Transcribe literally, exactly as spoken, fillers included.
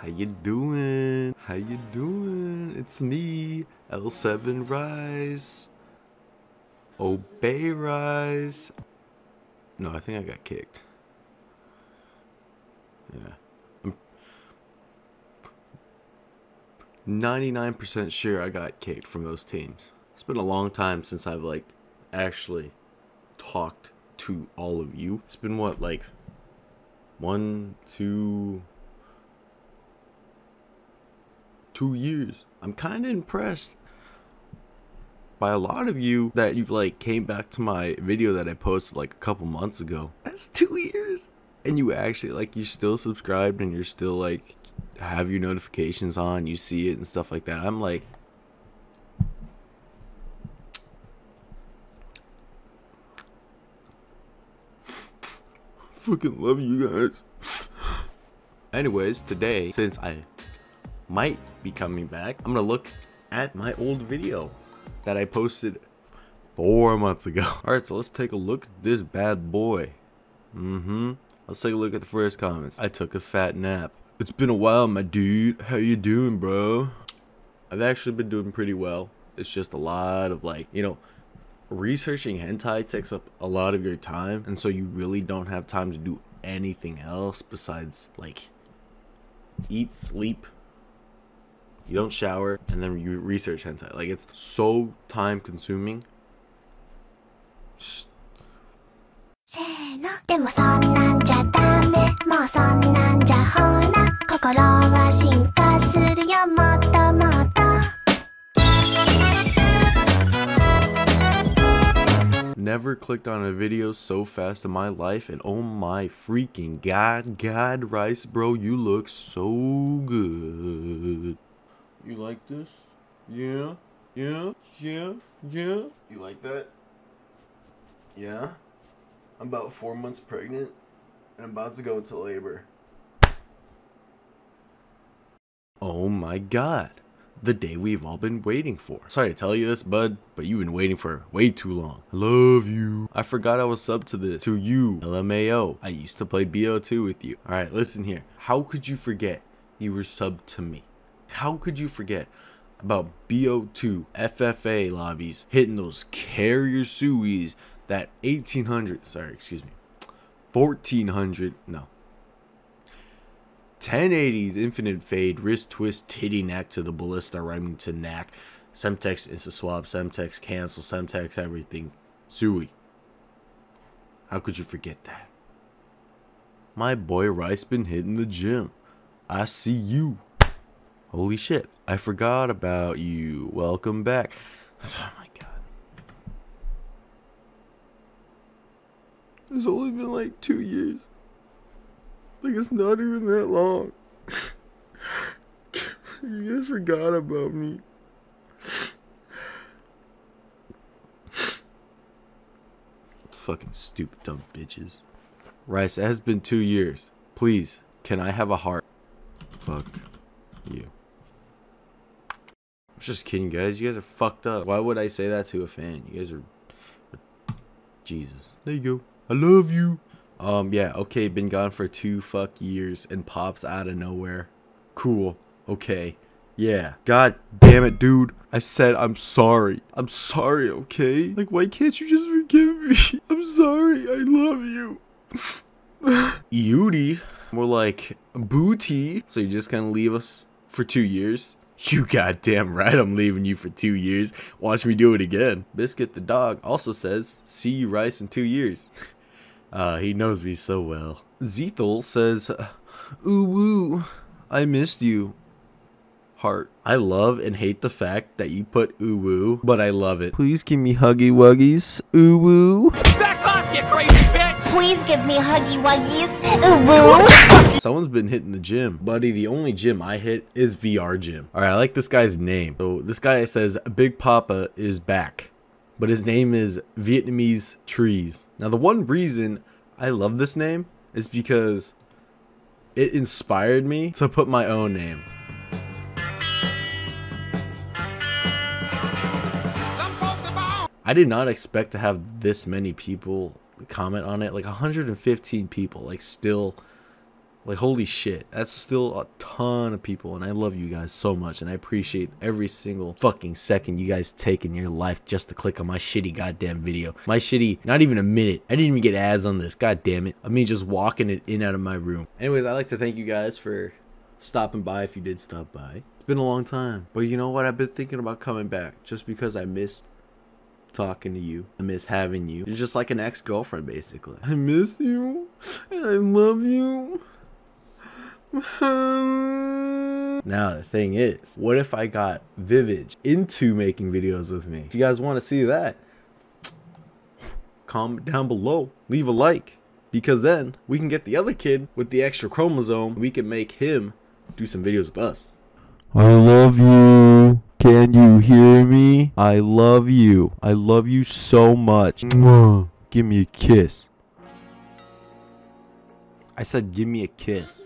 How you doing? How you doing? It's me, L seven Rise. Obey Rise. No, I think I got kicked. Yeah. I'm ninety-nine percent sure I got kicked from those teams. It's been a long time since I've, like, actually talked to all of you. It's been, what, like, one, two... two years. I'm kind of impressed by a lot of you that you've, like, came back to my video that I posted, like, a couple months ago. That's two years! And you actually, like, you're still subscribed and you're still, like, have your notifications on, you see it and stuff like that. I'm like... fucking love you guys. Anyways, today, since I might be coming back, I'm gonna look at my old video that I posted four months ago. All right, so let's take a look at this bad boy. Mm-hmm. Let's take a look at the first comments. I took a fat nap. It's been a while, my dude. How you doing, bro? I've actually been doing pretty well. It's just a lot of, like, you know, researching hentai takes up a lot of your time, and so you really don't have time to do anything else besides, like, eat, sleep. You don't shower, and then you research hentai. Like, it's so time consuming. Never clicked on a video so fast in my life, and oh my freaking god, God, Rice, bro, you look so good. You like this? Yeah, yeah, yeah, yeah. You like that? Yeah? I'm about four months pregnant and I'm about to go into labor. Oh my god. The day we've all been waiting for. Sorry to tell you this, bud, but you've been waiting for way too long. I love you. I forgot I was subbed to this. To you, L M A O. I used to play B O two with you. Alright, listen here. How could you forget you were subbed to me? How could you forget about B O two, F F A lobbies, hitting those carrier suies, that eighteen hundred, sorry, excuse me, fourteen hundred, no, ten eighties, infinite fade, wrist twist, titty knack to the ballista, rhyming to knack, Semtex insta swab, Semtex cancel, Semtex everything, suey. How could you forget that? My boy Rice been hitting the gym. I see you. Holy shit, I forgot about you. Welcome back. Oh my god. It's only been like two years. Like, it's not even that long. You guys forgot about me. Fucking stupid dumb bitches. Rice, it has been two years. Please, can I have a heart? Fuck you. I'm just kidding, guys. You guys are fucked up. Why would I say that to a fan? You guys are... Jesus. There you go. I love you. Um, yeah, okay. Been gone for two fuck years and pops out of nowhere. Cool. Okay. Yeah. God damn it, dude. I said I'm sorry. I'm sorry, okay? Like, why can't you just forgive me? I'm sorry. I love you. Yudi. More like booty. So you're just gonna leave us for two years? You goddamn right, I'm leaving you for two years. Watch me do it again. Biscuit the dog also says, see you, Rice, in two years. Uh, he knows me so well. Zethel says, ooh, woo, I missed you. Heart. I love and hate the fact that you put ooh, woo, but I love it. Please give me huggy wuggies. Ooh, woo. Back off, you crazy bitch! Please give me huggy wuggies. Ooh, woo. Someone's been hitting the gym. Buddy, the only gym I hit is V R Gym. Alright, I like this guy's name. So this guy says, Big Papa is back. But his name is Vietnamese Trees. Now the one reason I love this name is because it inspired me to put my own name. I did not expect to have this many people comment on it. Like one hundred fifteen people, like, still Like, holy shit, that's still a ton of people, and I love you guys so much, and I appreciate every single fucking second you guys take in your life just to click on my shitty goddamn video. My shitty, not even a minute. I didn't even get ads on this, god damn it. I mean, just walking it in out of my room. Anyways, I'd like to thank you guys for stopping by if you did stop by. It's been a long time, but you know what? I've been thinking about coming back just because I missed talking to you. I miss having you. You're just like an ex-girlfriend, basically. I miss you, and I love you. Now the thing is, what if I got Vivage into making videos with me? If you guys want to see that, comment down below, leave a like, because then we can get the other kid with the extra chromosome. We can make him do some videos with us. I love you. Can you hear me? I love you. I love you so much. Give me a kiss. I said give me a kiss.